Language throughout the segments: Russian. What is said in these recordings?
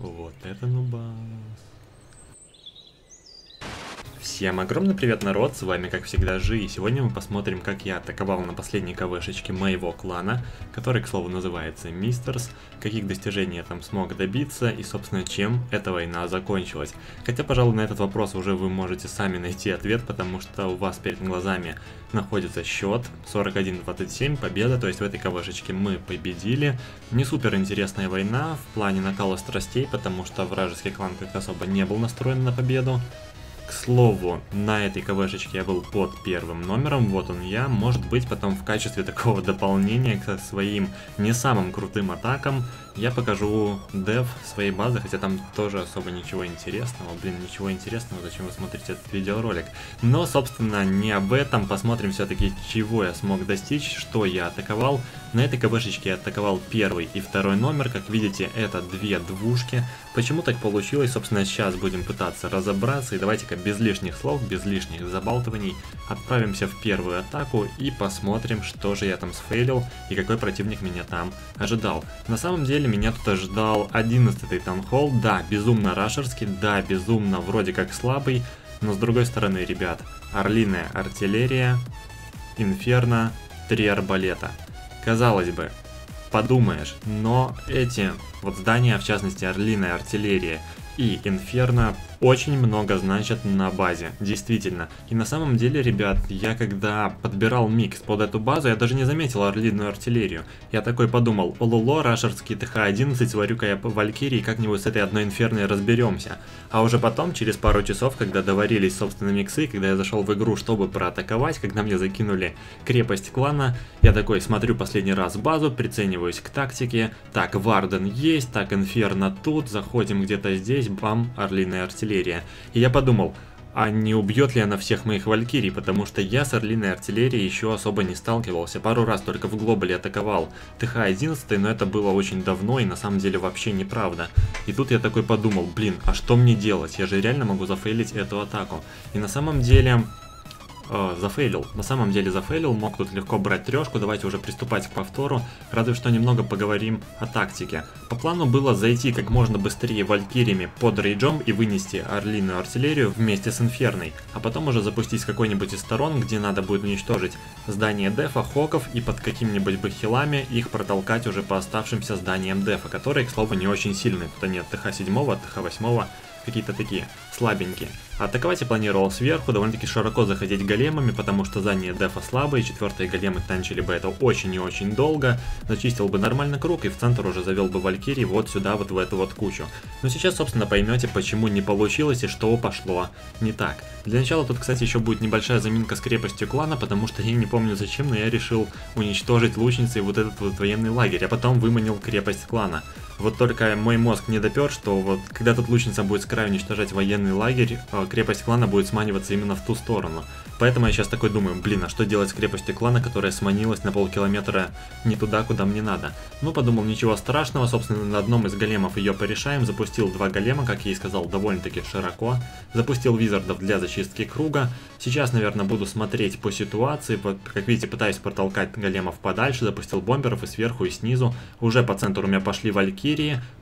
Вот это нуба. Всем огромный привет, народ, с вами как всегда Жи, и сегодня мы посмотрим, как я атаковал на последней КВшечке моего клана, который, к слову, называется Мистерс, каких достижений я там смог добиться и, собственно, чем эта война закончилась. Хотя, пожалуй, на этот вопрос уже вы можете сами найти ответ, потому что у вас перед глазами находится счет 41-27, победа, то есть в этой КВшечке мы победили. Не супер интересная война в плане накала страстей, потому что вражеский клан как-то особо не был настроен на победу. К слову, на этой КВшечке я был под первым номером, вот он я, может быть потом в качестве такого дополнения к своим не самым крутым атакам я покажу деф своей базы, хотя там тоже особо ничего интересного, зачем вы смотрите этот видеоролик. Но, собственно, не об этом, посмотрим все-таки, чего я смог достичь, что я атаковал. На этой КВшечке я атаковал первый и второй номер, как видите, это две двушки. Почему так получилось, собственно, сейчас будем пытаться разобраться, и давайте-ка без лишних слов, без лишних забалтываний отправимся в первую атаку и посмотрим, что же я там сфейлил и какой противник меня там ожидал. На самом деле меня тут ожидал 11-й таунхолл, да, безумно рашерский, да, безумно вроде как слабый, но с другой стороны, ребят, орлиная артиллерия, инферно, 3 арбалета. Казалось бы, подумаешь, но эти вот здания, в частности орлиная артиллерия и инферно, очень много значат на базе, действительно. И на самом деле, ребят, я когда подбирал микс под эту базу, я даже не заметил орлиную артиллерию. Я такой подумал, ололо, рашерский ТХ-11, сварю-ка я по Валькирии, как-нибудь с этой одной инферной разберемся. А уже потом, через пару часов, когда доварились собственные миксы, когда я зашел в игру, чтобы проатаковать, когда мне закинули крепость клана, я такой смотрю последний раз базу, прицениваюсь к тактике, так, Варден есть, так, инферно тут, заходим где-то здесь, бам, орлиная артиллерия. И я подумал, а не убьет ли она всех моих валькирий, потому что я с орлиной артиллерией еще особо не сталкивался. Пару раз только в глобале атаковал ТХ-11, но это было очень давно и на самом деле вообще неправда. И тут я такой подумал, блин, а что мне делать? Я же реально могу зафейлить эту атаку. И на самом деле... зафейлил. На самом деле зафейлил, мог тут легко брать трешку, давайте уже приступать к повтору, разве что немного поговорим о тактике. По плану было зайти как можно быстрее валькириями под рейджом и вынести орлиную артиллерию вместе с инферной, а потом уже запустить с какой-нибудь из сторон, где надо будет уничтожить здание дефа, хоков и под какими-нибудь бахилами их протолкать уже по оставшимся зданиям дефа, которые, к слову, не очень сильные, тут они от ТХ-7, от ТХ-8, какие-то такие слабенькие. Атаковать я планировал сверху, довольно-таки широко заходить големами, потому что задние дефа слабые, четвертые големы танчили бы это очень и очень долго, зачистил бы нормально круг и в центр уже завел бы валькирий вот сюда, вот в эту вот кучу. Но сейчас, собственно, поймете, почему не получилось и что пошло не так. Для начала тут, кстати, еще будет небольшая заминка с крепостью клана, потому что я не помню зачем, но я решил уничтожить лучницей вот этот вот военный лагерь, а потом выманил крепость клана. Вот только мой мозг не допер, что вот когда тут лучница будет с краю уничтожать военный лагерь, крепость клана будет сманиваться именно в ту сторону. Поэтому я сейчас такой думаю, блин, а что делать с крепостью клана, которая сманилась на полкилометра не туда, куда мне надо? Ну, подумал, ничего страшного, собственно, на одном из големов ее порешаем, запустил два голема, как я и сказал, довольно-таки широко, запустил визардов для зачистки круга. Сейчас, наверное, буду смотреть по ситуации, как видите, пытаюсь протолкать големов подальше, запустил бомберов и сверху, и снизу. Уже по центру у меня пошли вальки,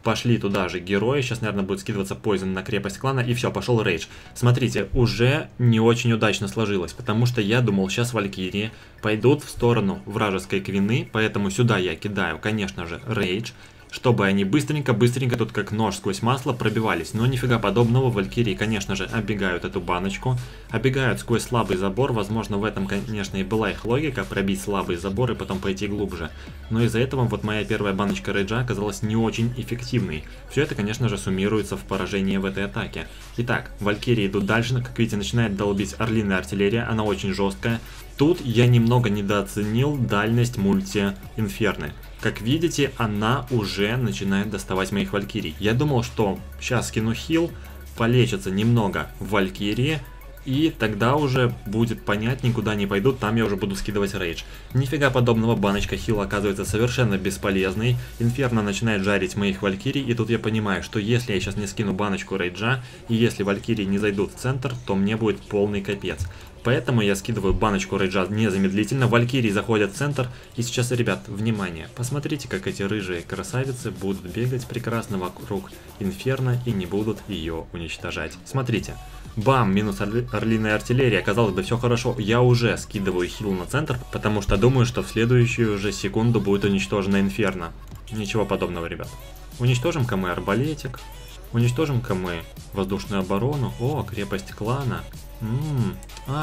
пошли туда же герои, сейчас, наверное, будет скидываться пойзен на крепость клана, и все, пошел рейдж. Смотрите, уже не очень удачно сложилось, потому что я думал, сейчас валькирии пойдут в сторону вражеской квины, поэтому сюда я кидаю, конечно же, рейдж, чтобы они быстренько тут как нож сквозь масло пробивались. Но нифига подобного, валькирии, конечно же, оббегают эту баночку, оббегают сквозь слабый забор, возможно, в этом, конечно, и была их логика, пробить слабый забор и потом пойти глубже. Но из-за этого вот моя первая баночка рейджа оказалась не очень эффективной. Все это, конечно же, суммируется в поражении в этой атаке. Итак, валькирии идут дальше, как видите, начинает долбить орлиная артиллерия, она очень жесткая. Тут я немного недооценил дальность мульти-инферны. Как видите, она уже начинает доставать моих валькирий. Я думал, что сейчас скину хил, полечится немного в валькирии, и тогда уже будет понятно, никуда не пойдут, там я уже буду скидывать рейдж. Нифига подобного, баночка хила оказывается совершенно бесполезной. Инферно начинает жарить моих валькирий, и тут я понимаю, что если я сейчас не скину баночку рейджа, и если валькирии не зайдут в центр, то мне будет полный капец. Поэтому я скидываю баночку рейджа незамедлительно. Валькирии заходят в центр. И сейчас, ребят, внимание. Посмотрите, как эти рыжие красавицы будут бегать прекрасно вокруг Инферно и не будут ее уничтожать. Смотрите. Бам! Минус орлиная артиллерия. Казалось бы, все хорошо. Я уже скидываю хил на центр, потому что думаю, что в следующую же секунду будет уничтожена Инферно. Ничего подобного, ребят. Уничтожим-ка мы арбалетик. Уничтожим-ка мы воздушную оборону. О, крепость клана.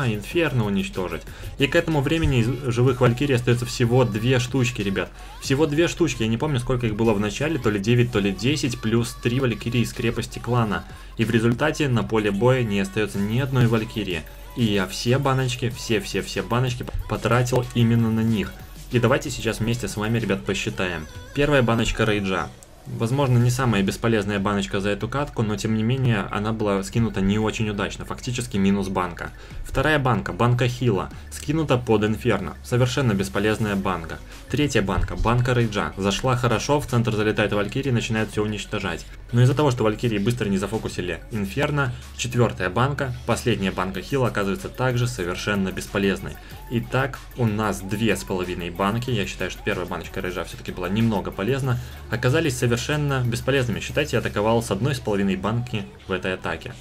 Инферно уничтожить. И к этому времени из живых валькирий остается всего 2 штучки, ребят. Всего 2 штучки. Я не помню, сколько их было в начале. То ли 9, то ли 10. Плюс 3 валькирии из крепости клана. И в результате на поле боя не остается ни одной валькирии. И я все баночки, все баночки потратил именно на них. И давайте сейчас вместе с вами, ребят, посчитаем. Первая баночка рейджа. Возможно, не самая бесполезная баночка за эту катку, но тем не менее она была скинута не очень удачно, фактически минус банка. Вторая банка, банка хила, скинута под Инферно, совершенно бесполезная банка. Третья банка, банка рейджа, зашла хорошо, в центр залетает валькирии, начинает все уничтожать. Но из-за того, что валькирии быстро не зафокусили Инферно, четвертая банка, последняя банка хила оказывается также совершенно бесполезной. Итак, у нас 2,5 банки, я считаю, что первая баночка рейджа все-таки была немного полезна, оказались совершенно бесполезными. Считайте, я атаковал с 1,5 банки в этой атаке.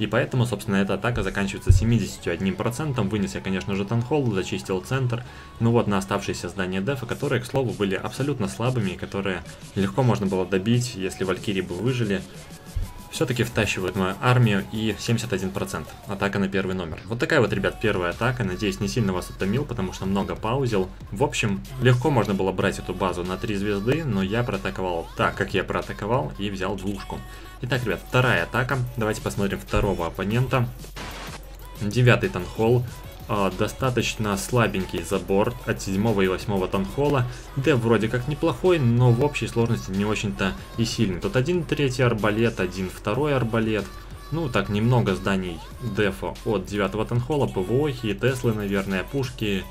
И поэтому, собственно, эта атака заканчивается 71%. Вынес я, конечно же, танхолл, зачистил центр. Ну вот, на оставшиеся здания дефа, которые, к слову, были абсолютно слабыми, которые легко можно было добить, если валькирии бы выжили. Все-таки втащивают мою армию, и 71% атака на первый номер. Вот такая вот, ребят, первая атака. Надеюсь, не сильно вас утомил, потому что много паузил. В общем, легко можно было брать эту базу на 3 звезды, но я проатаковал так, как я проатаковал, и взял двушку. Итак, ребят, вторая атака. Давайте посмотрим второго оппонента. 9-й танхолл. Достаточно слабенький забор от 7 и 8 танхола. Да, вроде как неплохой, но в общей сложности не очень-то и сильный. Тут 1/3 арбалет, 1/2 арбалет. Ну, так, немного зданий дефа от 9 танхола, ПВОхи, Теслы, наверное, пушки,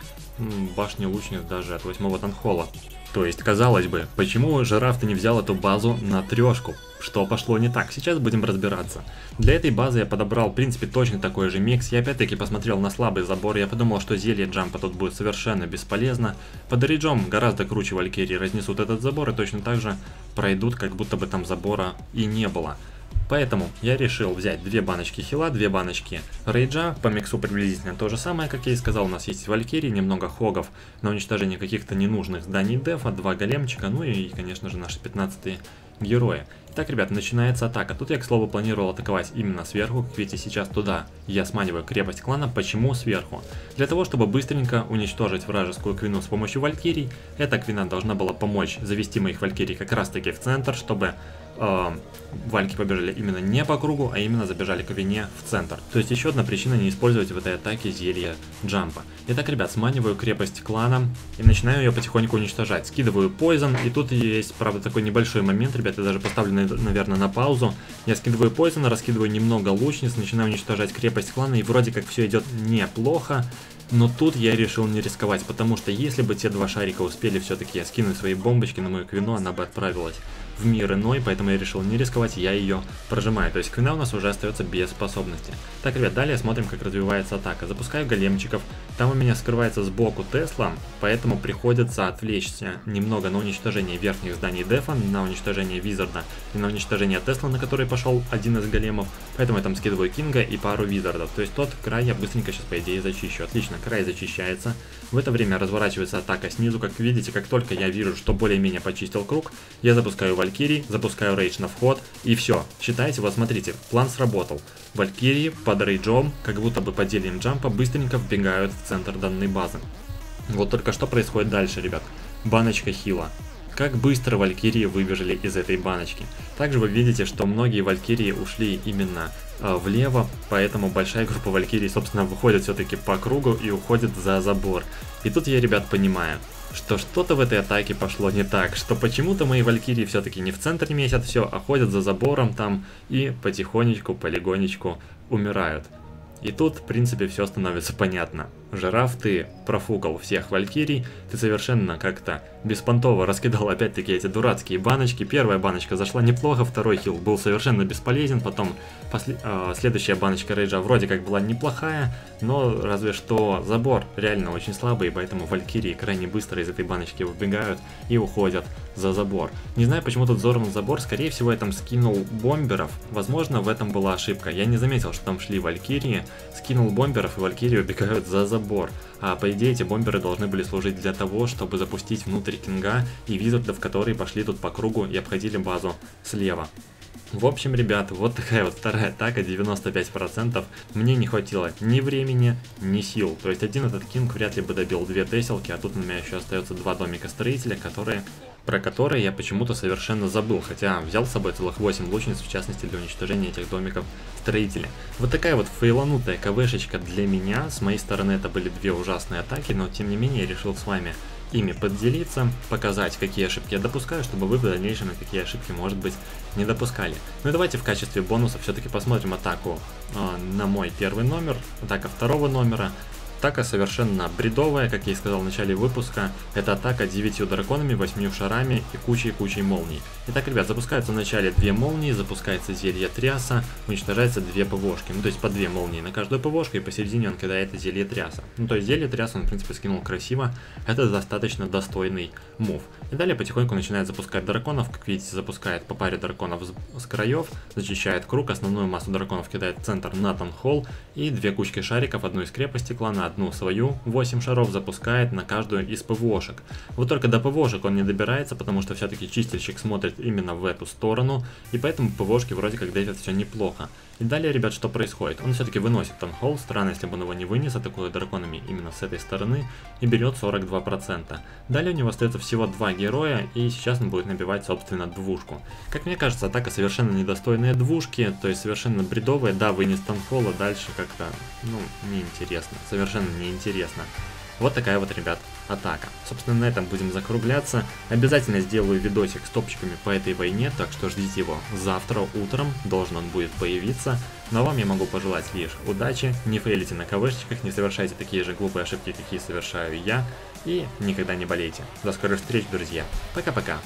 башни лучниц даже от 8 танхола. То есть, казалось бы, почему жираф-то не взял эту базу на 3-шку? Что пошло не так? Сейчас будем разбираться. Для этой базы я подобрал, в принципе, точно такой же микс. Я опять-таки посмотрел на слабый забор, я подумал, что зелье джампа тут будет совершенно бесполезно. Под риджом гораздо круче валькирии разнесут этот забор и точно так же пройдут, как будто бы там забора и не было. Поэтому я решил взять 2 баночки хила, 2 баночки рейджа, по миксу приблизительно то же самое, как я и сказал, у нас есть валькирии, немного хогов на уничтожение каких-то ненужных зданий дефа, 2 големчика, ну и, конечно же, наши 15-е герои. Итак, ребят, начинается атака. Тут я, к слову, планировал атаковать именно сверху, как видите сейчас туда. Я сманиваю крепость клана. Почему сверху? Для того, чтобы быстренько уничтожить вражескую квину с помощью валькирий. Эта квина должна была помочь завести моих валькирий как раз-таки в центр, чтобы... вальки побежали именно не по кругу, а именно забежали к вине в центр. То есть еще одна причина не использовать в этой атаке зелье джампа. Итак, ребят, сманиваю крепость клана и начинаю ее потихоньку уничтожать. Скидываю поизон, и тут есть, правда, такой небольшой момент, ребят, я даже поставлю, наверное, на паузу. Я скидываю поизон, раскидываю немного лучниц, начинаю уничтожать крепость клана, и вроде как все идет неплохо. Но тут я решил не рисковать, потому что если бы те 2 шарика успели все-таки скинуть свои бомбочки на мою квину, она бы отправилась в мир иной, поэтому я решил не рисковать, я ее прожимаю. То есть квина у нас уже остается без способности. Так, ребят, далее смотрим, как развивается атака. Запускаю големчиков, там у меня скрывается сбоку Тесла, поэтому приходится отвлечься немного на уничтожение верхних зданий дефа, на уничтожение Визарда и на уничтожение Тесла, на который пошел один из големов. Поэтому я там скидываю Кинга и пару Визардов. То есть тот край я быстренько сейчас, по идее, зачищу. Отлично. Край зачищается. В это время разворачивается атака снизу. Как видите, как только я вижу, что более-менее почистил круг, я запускаю валькирий, запускаю рейдж на вход, и все. Считайте, вот смотрите, план сработал. Валькирии под рейджом, как будто бы под зельем джампа, быстренько вбегают в центр данной базы. Вот только что происходит дальше, ребят. Баночка хила. Как быстро валькирии выбежали из этой баночки. Также вы видите, что многие валькирии ушли именно влево, поэтому большая группа валькирий, собственно, выходит все-таки по кругу и уходит за забор. И тут я, ребят, понимаю, что что-то в этой атаке пошло не так, что почему-то мои валькирии все-таки не в центре месят все, а ходят за забором там и потихонечку, полигонечку умирают. И тут, в принципе, все становится понятно. Жираф, ты профукал всех валькирий, ты совершенно как-то беспонтово раскидал опять-таки эти дурацкие баночки. Первая баночка зашла неплохо, второй хил был совершенно бесполезен, потом следующая баночка рейджа вроде как была неплохая, но разве что забор реально очень слабый, поэтому валькирии крайне быстро из этой баночки выбегают и уходят за забор. Не знаю, почему тут взорван забор, скорее всего я там скинул бомберов, возможно в этом была ошибка, я не заметил, что там шли валькирии, скинул бомберов и валькирии убегают за забор. А по идее эти бомберы должны были служить для того, чтобы запустить внутрь Кинга и визардов, которые пошли тут по кругу и обходили базу слева. В общем, ребят, вот такая вот вторая атака, 95%. Мне не хватило ни времени, ни сил. То есть один этот Кинг вряд ли бы добил две теселки, а тут у меня еще остается два домика строителя, про которые я почему-то совершенно забыл, хотя взял с собой целых 8 лучниц, в частности, для уничтожения этих домиков строителей. Вот такая вот фейланутая КВшечка для меня. С моей стороны это были две ужасные атаки, но тем не менее я решил с вами ими поделиться, показать, какие ошибки я допускаю, чтобы вы в дальнейшем какие ошибки, может быть, не допускали. Ну и давайте в качестве бонуса все-таки посмотрим атаку на мой первый номер, атака второго номера. Атака совершенно бредовая, как я и сказал в начале выпуска. Это атака 9 драконами, 8 шарами и кучей молний. Итак, ребят, запускаются вначале 2 молнии, запускается зелье тряса, уничтожается 2 ПВшки. Ну, то есть по 2 молнии на каждую ПВшку, и посередине он кидает зелье тряса. Ну, то есть зелье тряса он, в принципе, скинул красиво. Это достаточно достойный мув. И далее потихоньку начинает запускать драконов. Как видите, запускает по паре драконов с краев, зачищает круг, основную массу драконов кидает в центр Натан Холл, и 2 кучки шариков, одну из крепости клана, одну свою, 8 шаров запускает на каждую из ПВОшек. Вот только до ПВОшек он не добирается, потому что все-таки чистильщик смотрит именно в эту сторону, и поэтому ПВОшки вроде как дают все неплохо. И далее, ребят, что происходит? Он все-таки выносит Танхолл, странно, если бы он его не вынес, атакуя драконами именно с этой стороны, и берет 42%. Далее у него остается всего 2 героя, и сейчас он будет набивать, собственно, двушку. Как мне кажется, атака совершенно недостойная двушки, то есть совершенно бредовая. Да, вынес Танхолла, дальше как-то, ну, неинтересно, совершенно неинтересно. Вот такая вот, ребят, атака. Собственно, на этом будем закругляться. Обязательно сделаю видосик с топчиками по этой войне, так что ждите его завтра утром, должен он будет появиться. Но вам я могу пожелать лишь удачи, не фейлите на КВшечках, не совершайте такие же глупые ошибки, какие совершаю я, и никогда не болейте. До скорых встреч, друзья. Пока-пока.